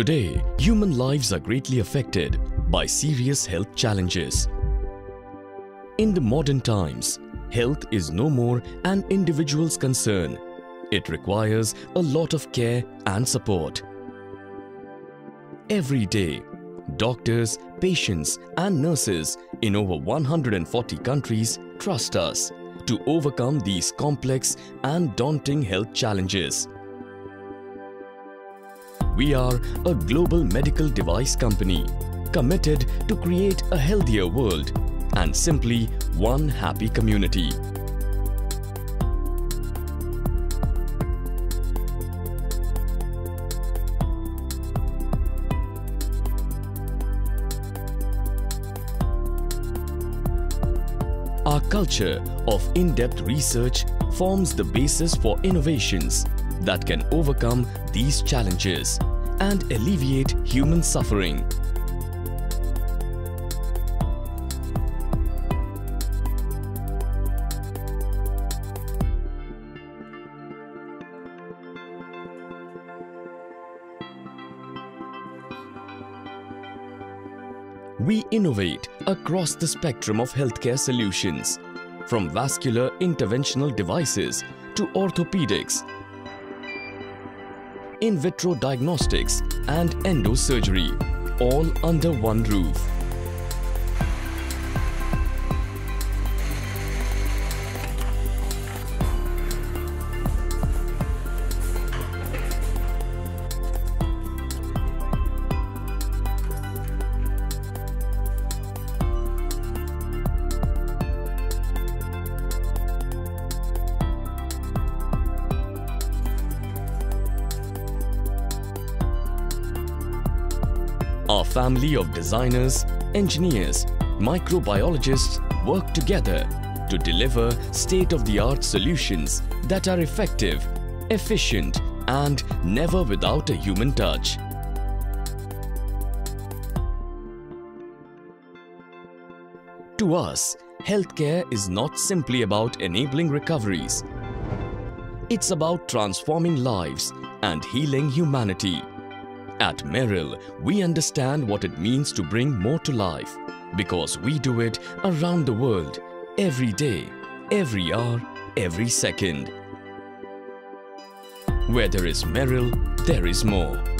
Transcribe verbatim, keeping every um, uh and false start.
Today, human lives are greatly affected by serious health challenges. In the modern times, health is no more an individual's concern. It requires a lot of care and support. Every day, doctors, patients and nurses in over one hundred forty countries trust us to overcome these complex and daunting health challenges. We are a global medical device company committed to create a healthier world and simply one happy community. Our culture of in-depth research forms the basis for innovations that can overcome these challenges and alleviate human suffering. We innovate across the spectrum of healthcare solutions, from vascular interventional devices to orthopedics, in vitro diagnostics and endosurgery, all under one roof. Our family of designers, engineers, microbiologists work together to deliver state-of-the-art solutions that are effective, efficient, and never without a human touch. To us, healthcare is not simply about enabling recoveries. It's about transforming lives and healing humanity. At Meril, we understand what it means to bring more to life because we do it around the world, every day, every hour, every second. Where there is Meril, there is more.